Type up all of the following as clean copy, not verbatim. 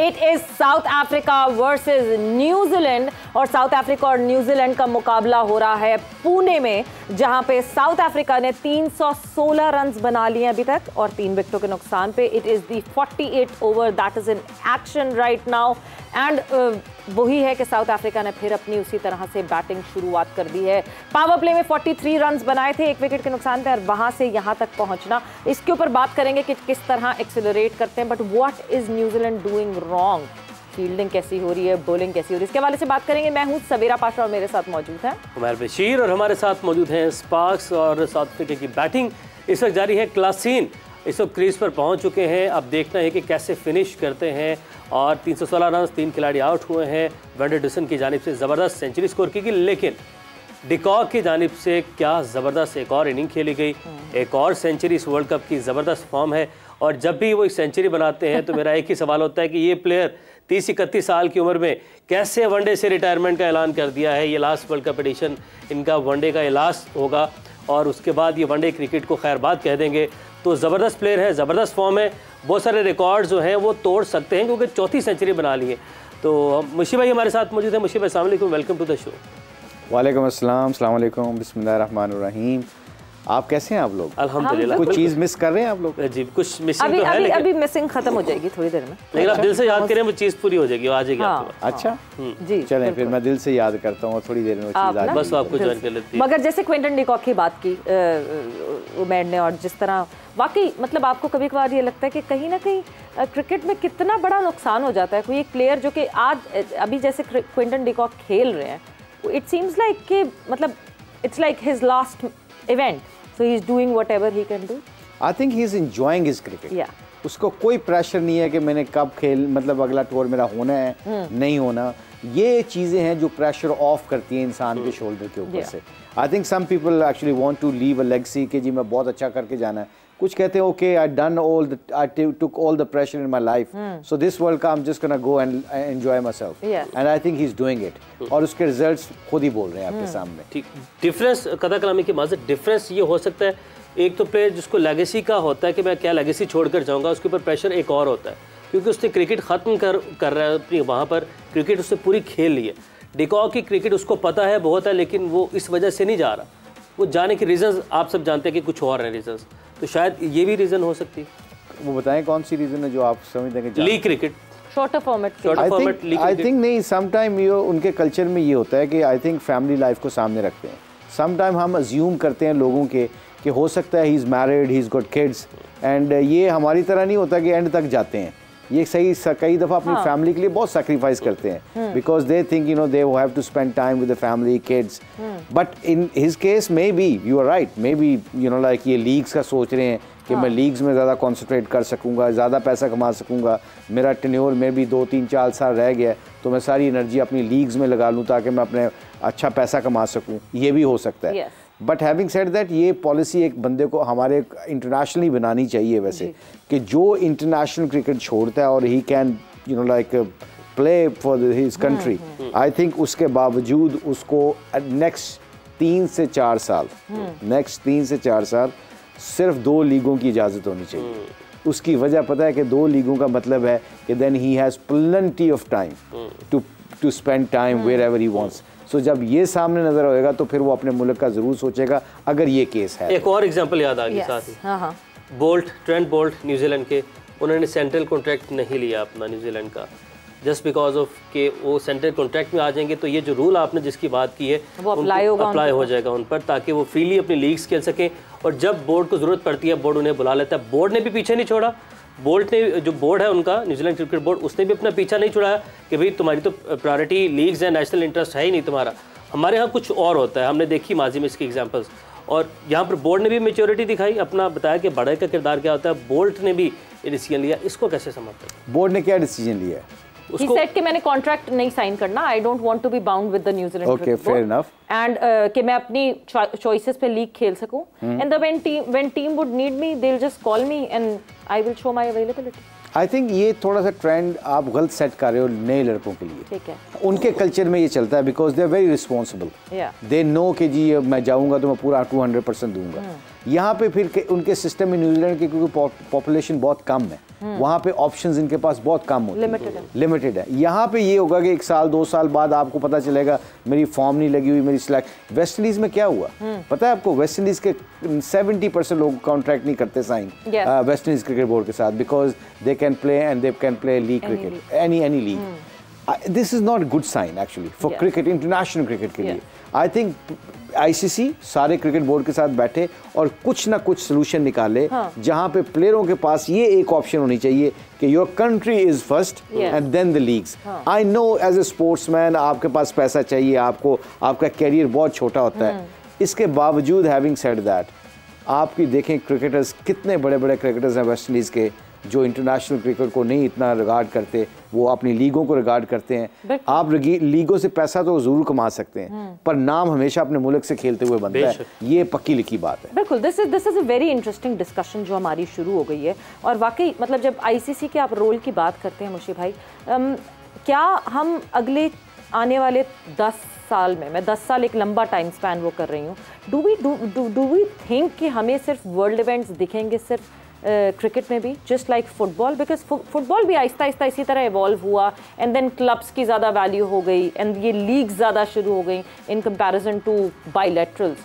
It is South Africa versus New Zealand. और South Africa और New Zealand का मुकाबला हो रहा है पुणे में, जहां पे साउथ अफ्रीका ने 316 रन बना लिए अभी तक और 3 विकेटों के नुकसान पे। It is the 48 over that is in action right now and वही है कि साउथ अफ्रीका ने फिर अपनी उसी तरह से बैटिंग शुरुआत कर दी है। पावर प्ले में 43 रन बनाए थे 1 विकेट के नुकसान पे और वहां से यहां तक पहुंचना, इसके ऊपर बात करेंगे कि किस तरह एक्सेलरेट करते हैं। But what is New Zealand doing wrong? Fielding कैसी हो रही है, बॉलिंग कैसी हो रही है, इसके हवाले से बात करेंगे। मैं हूं सवेरा पाशा और मेरे साथ मौजूद हैं उमर बशीर और हमारे साथ मौजूद हैं स्पार्क्स। और साउथ अफ्रीका की बैटिंग इस वक्त जारी है, क्लासीन इस वक्त क्रीज पर पहुंच चुके हैं। अब देखना है कि कैसे फिनिश करते हैं। और 316 रन, 3 खिलाड़ी आउट हुए हैं। वेंडर डिसन की जानिब से ज़बरदस्त सेंचुरी स्कोर की गई, लेकिन डी कॉक की जानिब से क्या ज़बरदस्त एक और इनिंग खेली गई, एक और सेंचुरी। इस वर्ल्ड कप की ज़बरदस्त फॉर्म है और जब भी वो एक सेंचुरी बनाते हैं तो मेरा एक ही सवाल होता है कि ये प्लेयर 30-31 साल की उम्र में कैसे वनडे से रिटायरमेंट का ऐलान कर दिया है। ये लास्ट वर्ल्ड कप एडिशन इनका वनडे का लास्ट होगा और उसके बाद ये वनडे क्रिकेट को खैरबाद कह देंगे। तो ज़बरदस्त प्लेयर है, ज़बरदस्त फॉर्म है, बहुत सारे रिकॉर्ड जो हैं वो तोड़ सकते हैं क्योंकि 4थी सेंचुरी बना ली है। तो मुशी भाई हमारे साथ मौजूद हैं। मुशी भाई अस्सलाम वालेकुम, वेलकम टू द शो। वालेकुम अस्सलाम, अस्सलाम वालेकुम, बिस्मिल्लाहिर्रहमानिर्रहीम। आप कैसे हैं आप लोग? अल्हम्दुलिल्लाह। कुछ चीज़ मिस कर रहे हैं आप लोग? जी कुछ मिसिंग तो है, अभी मिसिंग खत्म हो जाएगी थोड़ी देर में, लेकिन आप दिल से याद करें वो चीज़ पूरी हो जाएगी, आ जाएगी आपके पास। अच्छा जी, चलें फिर मैं दिल से याद करता हूँ थोड़ी देर में वो चीज़ आ जाएगी, बस आपको ज्वाइन कर लेती है। मगर जैसे क्विंटन डी कॉक की बात की उमैर ने, और जिस तरह वाकई मतलब आपको कभी कभार ये लगता है कि कहीं ना कहीं क्रिकेट में कितना बड़ा नुकसान हो जाता है कोई एक प्लेयर जो कि आज अभी जैसे क्विंटन डी कॉक खेल रहे हैं, इट सीम्स लाइक कि मतलब it's like his last event, so he is doing whatever he can do. I think he is enjoying his cricket. Yeah. उसको कोई प्रेशर नहीं है कि मैंने कब खेल मतलब अगला टूर मेरा होना है नहीं होना। ये चीज़ें हैं जो प्रेशर ऑफ करती हैं इंसान के शोल्डर के ऊपर से। I think some people actually want to leave a legacy कि जी मैं बहुत अच्छा करके जाना है। कुछ कहते हैं okay I done all the I took all the pressure in my life, so this world cup I am just gonna go and enjoy myself, and I think he is doing it. और उसके results खुद ही बोल रहे हैं आपके सामने। ठीक, difference कदा कलामी के माज़ डिफरेंस ये हो सकता है, एक तो प्लेयर जिसको लेगेसी का होता है कि मैं क्या लेगेसी छोड़कर जाऊंगा, उसके ऊपर प्रेशर एक और होता है क्योंकि उसने क्रिकेट ख़त्म कर रहा है अपनी, वहाँ पर क्रिकेट उसने पूरी खेल ली है। डी कॉक की क्रिकेट उसको पता है बहुत है, लेकिन वो इस वजह से नहीं जा रहा। वो जाने के रीज़न्स आप सब जानते हैं कि कुछ और हैं रीज़न्स, तो शायद ये भी रीज़न हो सकती है। वो बताएं कौन सी रीज़न है जो आप समझते हैं? League cricket, shorter format. I think नहीं, समटाइम ये उनके कल्चर में ये होता है कि आई थिंक फैमिली लाइफ को सामने रखते हैं। समटाइम हम अज्यूम करते हैं लोगों के कि हो सकता है he is married, he is got kids, and ये हमारी तरह नहीं होता कि एंड तक जाते हैं। ये सही कई दफ़ा अपनी फैमिली के लिए बहुत सैक्रीफाइस करते हैं because they think you know they have to spend time with the family kids. But in his case maybe you are right, maybe you know like ये लीग्स का सोच रहे हैं कि मैं लीग्स में ज़्यादा कॉन्सनट्रेट कर सकूँगा, ज़्यादा पैसा कमा सकूँगा, मेरा टेन्योर में भी 2-3-4 साल रह गया तो मैं सारी एनर्जी अपनी लीग्स में लगा लूँ ताकि मैं अपने अच्छा पैसा कमा सकूँ। ये भी हो सकता है। बट हैविंग सेड दैट ये पॉलिसी एक बंदे को हमारे इंटरनेशनली बनानी चाहिए वैसे, कि जो इंटरनेशनल क्रिकेट छोड़ता है और he can you know like play for his country, I think उसके बावजूद उसको नेक्स्ट 3 से 4 साल सिर्फ 2 लीगों की इजाज़त होनी चाहिए। उसकी वजह पता है कि 2 लीगों का मतलब है कि then he has plenty of time to spend time wherever he wants. So जब ये सामने नजर होएगा तो फिर वो अपने मुल्क का जरूर सोचेगा अगर ये केस है। एक और एग्जांपल याद आ गई साथ ही, बोल्ट, ट्रेंट बोल्ट न्यूजीलैंड के, उन्होंने सेंट्रल कॉन्ट्रैक्ट नहीं लिया अपना न्यूजीलैंड का जस्ट बिकॉज ऑफ के वो सेंट्रल कॉन्ट्रैक्ट में आ जाएंगे तो ये जो रूल आपने जिसकी बात की है वो अप्लाई हो जाएगा उन पर, ताकि वो फ्रीली अपनी लीग्स खेल सकें। और जब बोर्ड को ज़रूरत पड़ती है बोर्ड उन्हें बुला लेता है। बोर्ड ने भी पीछे नहीं छोड़ा, बोल्ट ने जो बोर्ड है उनका न्यूजीलैंड क्रिकेट बोर्ड, उसने भी अपना पीछा नहीं छुड़ाया कि भाई तुम्हारी तो प्रायोरिटी लीग्स है, नेशनल इंटरेस्ट है ही नहीं तुम्हारा। हमारे यहाँ कुछ और होता है, हमने देखी माजी में इसकी एग्जांपल्स, और यहाँ पर बोर्ड ने भी मेच्योरिटी दिखाई, अपना बताया कि बड़े का किरदार क्या होता है। बोल्ट ने भी ये डिसीजन लिया, इसको कैसे समझते हैं? बोर्ड ने क्या डिसीजन लिया? He said कि मैंने कॉन्ट्रैक्ट नहीं साइन करना, I don't want to be bound with the New Zealand cricket board, and कि मैं अपनी चॉइसेस पे लीग खेल सकूं, and when team would need me they will just call me and I will show my availability. I think ये थोड़ा सा trend आप गलत सेट कर रहे हो नए लड़कों के लिए, ठीक है? उनके कल्चर में ये चलता है because they are very responsible, they know कि जी मैं जाऊँगा तो मैं पूरा 200% दूंगा। यहाँ पे फिर उनके सिस्टम में न्यूजीलैंड के क्योंकि पॉपुलेशन बहुत कम है, वहाँ पे ऑप्शंस इनके पास बहुत कम होते हैं, लिमिटेड है। यहाँ पे ये होगा कि एक साल दो साल बाद आपको पता चलेगा मेरी फॉर्म नहीं लगी हुई, मेरी सिलेक्ट। वेस्ट इंडीज़ में क्या हुआ पता है आपको? वेस्ट इंडीज़ के 70% लोग कॉन्ट्रैक्ट नहीं करते sign West Indies cricket board के साथ, because they can play and they can play league cricket, any league. This is not a good sign actually for cricket, international cricket के लिए। I think ICC सारे cricket board के साथ बैठे और कुछ ना कुछ सोल्यूशन निकाले, जहाँ पे प्लेयरों के पास ये एक ऑप्शन होनी चाहिए कि your country is first and then the leagues. I know as a sportsman आपके पास पैसा चाहिए, आपको आपका कैरियर बहुत छोटा होता है, इसके बावजूद हैविंग सेड दैट आपकी देखें क्रिकेटर्स, कितने बड़े बड़े क्रिकेटर्स हैं वेस्ट इंडीज़ के जो इंटरनेशनल क्रिकेट को नहीं इतना रिगार्ड करते, वो अपनी लीगों को रिगार्ड करते हैं। आप लीगों से पैसा तो जरूर कमा सकते हैं, पर नाम हमेशा अपने मुल्क से खेलते हुए बनता है, ये पक्की लिखी बात है। बिल्कुल, this is a very interesting discussion जो हमारी शुरू हो गई है। और वाकई मतलब जब आईसीसी के आप रोल की बात करते हैं मुशी भाई, क्या हम अगले आने वाले 10 साल में, मैं 10 साल एक लंबा टाइम स्पैन वो कर रही हूँ, डू वी थिंक कि हमें सिर्फ वर्ल्ड इवेंट्स दिखेंगे सिर्फ क्रिकेट में भी, just like football? Because football भी आहिस्ता आहिस्ता इसी तरह इवॉल्व हुआ एंड देन क्लब्स की ज़्यादा वैल्यू हो गई एंड ये लीग ज़्यादा शुरू हो गई इन कंपैरिजन टू बायलैटरल्स।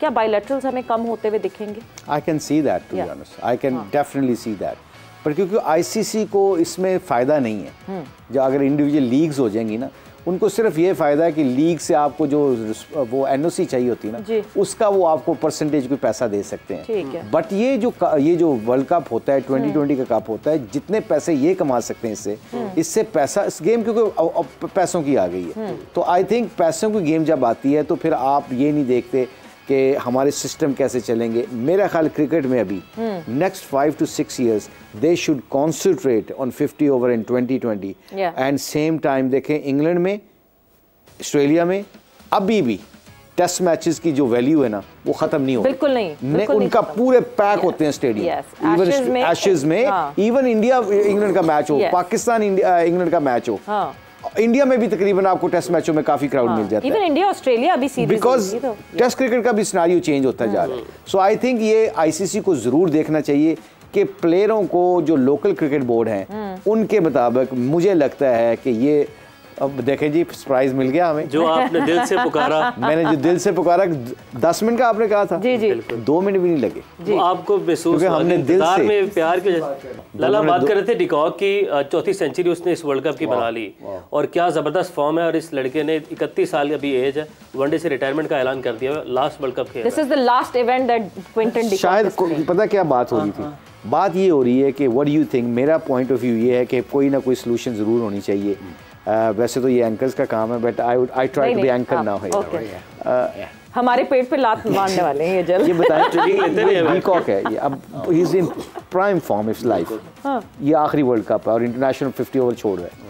क्या बायलैटरल्स हमें कम होते हुए दिखेंगे? I can see that, to be honest I can definitely see that. पर क्योंकि आईसीसी को इसमें फ़ायदा नहीं है, जो अगर इंडिविजुअल लीग्स हो जाएंगी ना, उनको सिर्फ ये फ़ायदा है कि लीग से आपको जो वो एनओसी चाहिए होती है ना, उसका वो आपको परसेंटेज कोई पैसा दे सकते हैं। बट ये जो वर्ल्ड कप होता है, 2020 का कप होता है, जितने पैसे ये कमा सकते हैं इससे पैसा, इस गेम क्योंकि पैसों की आ गई है, तो आई थिंक पैसों की गेम जब आती है तो फिर आप ये नहीं देखते कि हमारे सिस्टम कैसे चलेंगे। मेरा ख्याल क्रिकेट में अभी next 5 to 6 years they should concentrate on 50 over in 2020 and same time देखें इंग्लैंड में, ऑस्ट्रेलिया में अभी भी टेस्ट मैचेस की जो वैल्यू है ना, वो खत्म नहीं हो, बिल्कुल नहीं, उनका पूरे पैक होते हैं स्टेडियम, इवन एशेज में, इवन इंडिया इंग्लैंड का मैच हो, पाकिस्तान इंग्लैंड का मैच हो, इंडिया में भी तकरीबन आपको टेस्ट मैचों में काफी क्राउड मिल जाता है, इवन इंडिया ऑस्ट्रेलिया अभी सीरीज, बिकॉज टेस्ट क्रिकेट का भी सिनेरियो चेंज होता जा रहा है। सो आई थिंक ये आईसीसी को जरूर देखना चाहिए कि प्लेयरों को, जो लोकल क्रिकेट बोर्ड हैं उनके मुताबिक, मुझे लगता है कि ये, अब देखें जी प्राइज मिल गया हमें, जो आपने दिल से पुकारा। मैंने जो दिल से पुकारा, 10 मिनट का आपने कहा था, जी 2 मिनट भी नहीं लगे, वो आपको महसूस हुआ, हमने दिल से प्यार के लाला बात कर रहे थे। डिकॉक की 4th सेंचुरी उसने इस वर्ल्ड कप की बना ली, और क्या ज़बरदस्त फॉर्म है, और इस लड़के ने 31 साल की अभी एज है, वनडे से रिटायरमेंट का ऐलान कर दिया, लास्ट वर्ल्ड कप खेल, this is the last event that Quinton de Kock. शायद पता क्या बात हो रही थी, बात ये हो रही है कि व्हाट डू यू थिंक, मेरा पॉइंट ऑफ व्यू ये है कि कोई ना कोई सोल्यूशन ज़रूर होनी चाहिए। वैसे तो ये एंकर्स का काम है, but I try to be anchor now here. हमारे पेट पे लात मारने वाले हैं ये जल्द। ये बताएं ट्रेनिंग लेते नहीं है, डीकॉक है ये, अब he is in prime form of life, ये आखिरी वर्ल्ड कप है और इंटरनेशनल 50 ओवर छोड़ रहा है।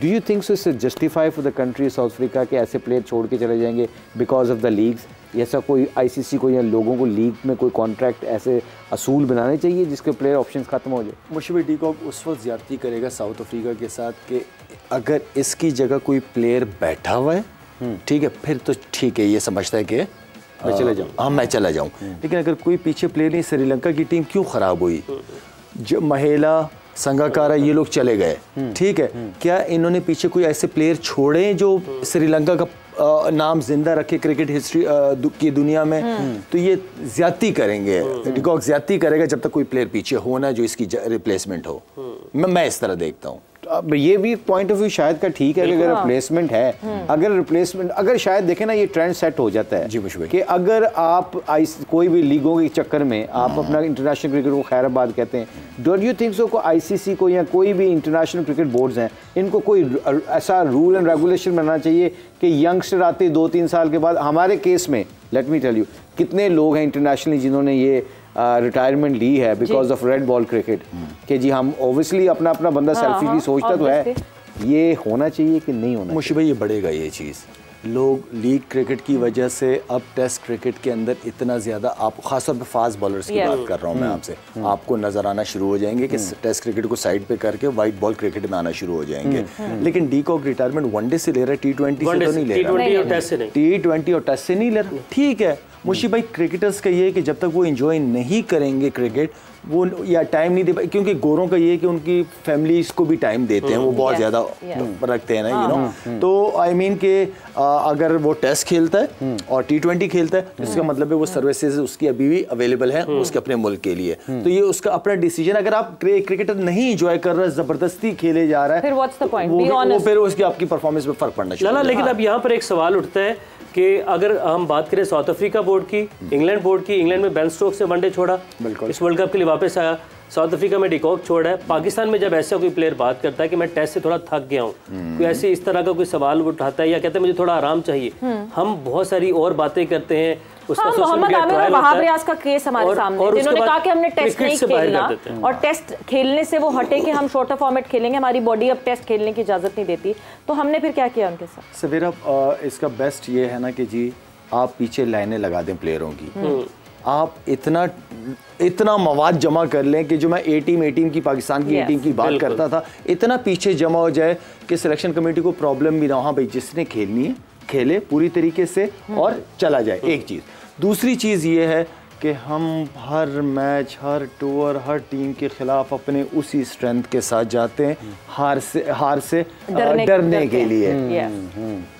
Do you think so it's justify for the country South Africa के ऐसे प्लेयर छोड़ के चले जाएंगे बिकॉज ऑफ द लीग्स? ऐसा कोई आईसीसी को या लोगों को लीग में कोई कॉन्ट्रैक्ट, ऐसे असूल बनाने चाहिए जिसके प्लेयर ऑप्शंस खत्म हो जाए। मुश्फिक डीकॉक उस वक्त ज्यादती करेगा साउथ अफ्रीका के साथ कि अगर इसकी जगह कोई प्लेयर बैठा हुआ है, ठीक है, फिर तो ठीक है, ये समझता है कि मैं चला जाऊँ, हाँ मैं चला जाऊँ, लेकिन अगर कोई पीछे प्लेयर नहीं, श्रीलंका की टीम क्यों खराब हुई, जब महेला, संगाकारा, ये लोग चले गए, ठीक है, क्या इन्होंने पीछे कोई ऐसे प्लेयर छोड़े जो श्रीलंका का नाम जिंदा रखे क्रिकेट हिस्ट्री की दुनिया में? तो ये ज्यादती करेंगे, डीकॉक ज्यादती करेगा जब तक कोई प्लेयर पीछे हो ना जो इसकी रिप्लेसमेंट हो। मैं इस तरह देखता हूँ। अब ये भी पॉइंट ऑफ व्यू शायद का ठीक है कि अगर रिप्लेसमेंट है, अगर रिप्लेसमेंट, अगर शायद देखें ना ये ट्रेंड सेट हो जाता है जी मुश्किल कि अगर आप कोई भी लीगों के चक्कर में आप अपना इंटरनेशनल क्रिकेट को खैराबाद कहते हैं, डोंट यू थिंक सो को आईसीसी को या कोई भी इंटरनेशनल क्रिकेट बोर्ड्स हैं, इनको कोई ऐसा रूल एंड रेगुलेशन बनाना चाहिए कि यंगस्टर आते 2-3 साल के बाद, हमारे केस में लेट मी टेल यू कितने लोग हैं इंटरनेशनली जिन्होंने ये रिटायरमेंट ली है because of red ball cricket, कि जी हम ऑब्वियसली अपना अपना बंदा सेल्फिशली सोचता तो है, ये होना चाहिए कि नहीं होना? मुश्किल ये बढ़ेगा ये चीज़, लोग लीग क्रिकेट की वजह से अब टेस्ट क्रिकेट के अंदर इतना ज़्यादा, आप खासतौर पे फास्ट बॉलर्स की बात कर रहा हूँ मैं आपसे, आपको नज़र आना शुरू हो जाएंगे कि टेस्ट क्रिकेट को साइड पे करके वाइट बॉल क्रिकेट में आना शुरू हो जाएंगे। लेकिन डीकॉक रिटायरमेंट वनडे से ले रहा है, T20 से नहीं ले रहा, T20 और टेस्ट से नहीं ले रहा, ठीक है, मुशी भाई, क्रिकेटर्स का ये है कि जब तक वो इन्जॉय नहीं करेंगे क्रिकेट, वो या टाइम नहीं दे पाए, क्योंकि गोरों का ये है कि उनकी फैमिलीज को भी टाइम देते हैं, वो बहुत ज़्यादा रखते हैं ना, यू नो। तो आई मीन के अगर वो टेस्ट खेलता है और T20 खेलता है, इसका मतलब है वो सर्विसेज उसकी अभी भी अवेलेबल है उसके अपने मुल्क के लिए। तो ये उसका अपना डिसीजन। अगर आप क्रिकेटर नहीं इंजॉय कर रहा है, जबरदस्ती खेले जा रहा है, फिर व्हाट्स द पॉइंट, फिर उसकी आपकी परफॉर्मेंस में फर्क पड़ना चाहिए। लेकिन अब यहाँ पर एक सवाल उठता है कि अगर हम बात करें साउथ अफ्रीका बोर्ड की, इंग्लैंड बोर्ड की, इंग्लैंड में बेन स्टोक्स ने वनडे छोड़ा, इस वर्ल्ड कप के लिए वापस आया, साउथ अफ्रीका में डिकॉक छोड़ा है, पाकिस्तान में जब ऐसा कोई प्लेयर बात करता है कि मैं टेस्ट से थोड़ा थक गया हूँ, कोई ऐसे इस तरह का कोई सवाल उठाता है या कहता है मुझे थोड़ा आराम चाहिए, हम बहुत सारी और बातें करते हैं। मोहम्मद आमिर और वहाब रियाज का केस हमारे सामने, जिन्होंने कहा कि हमने टेस्ट नहीं खेलना और टेस्ट खेलने से वो हटे कि हम शॉर्टर फॉर्मेट खेलेंगे, हमारी बॉडी अब टेस्ट खेलने की इजाज़त नहीं देती। तो हमने फिर क्या किया उनके साथ? सवेरा, इसका बेस्ट ये है ना कि जी आप पीछे लाइनें लगा दें प्लेयरों की, आप इतना इतना मवाद जमा कर लें कि जो मैं A टीम की, पाकिस्तान की A टीम की बात करता था, इतना पीछे जमा हो जाए कि सिलेक्शन कमेटी को प्रॉब्लम भी ना हो। हाँ भाई, जिसने खेलनी है खेले पूरी तरीके से और चला जाए, एक चीज़। दूसरी चीज़ ये है कि हम हर मैच, हर टूर, हर टीम के खिलाफ अपने उसी स्ट्रेंथ के साथ जाते हैं, हार से डरने के लिए।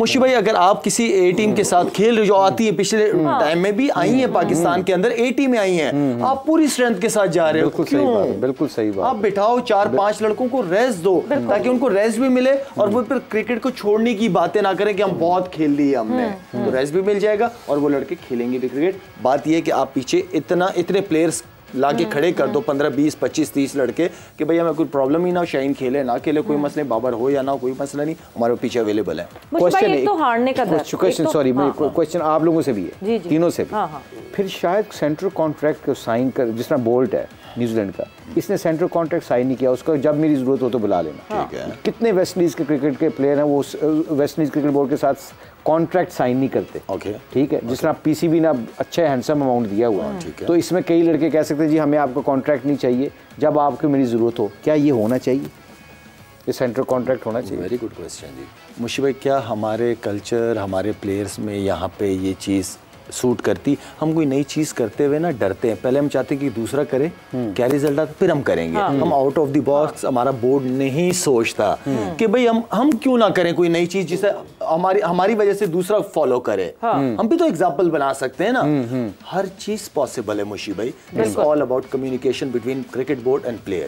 मुशी भाई, अगर आप किसी A टीम के साथ खेल रहे, जो आती है, पिछले टाइम में भी आई है, पाकिस्तान के अंदर A टीम में आई है, आप पूरी स्ट्रेंथ के साथ जा रहे हो, बिल्कुल सही बात। आप बिठाओ 4-5 लड़कों को, रेस्ट दो ताकि उनको रेस्ट भी मिले और वो फिर क्रिकेट को छोड़ने की बातें ना करें कि हम बहुत खेल लिए, हमने तो रेस्ट भी मिल जाएगा और वो लड़के खेलेंगे भी क्रिकेट। बात यह कि आप इतने प्लेयर्स लाके खड़े कर दो, 15, 20, 25, 30 लड़के, कि भैया हमें कोई प्रॉब्लम ही ना हो, शाहीन खेले ना खेले, कोई मसले, बाबर हो या ना, कोई मसला नहीं, हमारे पीछे अवेलेबल है। क्वेश्चन एक तो हारने का डर, क्वेश्चन सॉरी क्वेश्चन आप लोगों से भी है, तीनों से भी। फिर शायद सेंट्रल कॉन्ट्रैक्ट को साइन कर, जिस तरह बोल्ट है न्यूजीलैंड का, इसने सेंट्रल कॉन्ट्रैक्ट साइन नहीं किया, उसका जब मेरी जरूरत हो तो बुला लेना। कितने वेस्ट इंडीज के क्रिकेट के प्लेयर हैं वो वेस्ट इंडीज क्रिकेट बोर्ड के साथ कॉन्ट्रैक्ट साइन नहीं करते। ठीक है, जिस तरह PCB ने अच्छा हैंडसम अमाउंट दिया हुआ, तो इसमें कई लड़के कह सकते हैं जी हमें आपका कॉन्ट्रैक्ट नहीं चाहिए, जब आपको मेरी ज़रूरत हो। क्या ये होना चाहिए, ये सेंट्रल कॉन्ट्रैक्ट होना चाहिए? वेरी गुड क्वेश्चन जी मुशी भाई। क्या हमारे कल्चर, हमारे प्लेयर्स में यहाँ पे ये चीज़ सूट करती? हम कोई नई चीज़ करते हुए ना डरते हैं, पहले हम चाहते हैं कि दूसरा करे, क्या रिजल्ट आता फिर हम करेंगे। हम आउट ऑफ द बॉक्स, हमारा बोर्ड नहीं सोचता कि भाई हम क्यों ना करें कोई नई चीज़ जिसे हमारी वजह से दूसरा फॉलो करे। हम भी तो एग्जाम्पल बना सकते हैं ना, हर चीज़ पॉसिबल है मुशी भाई। It's all about communication between cricket board and player.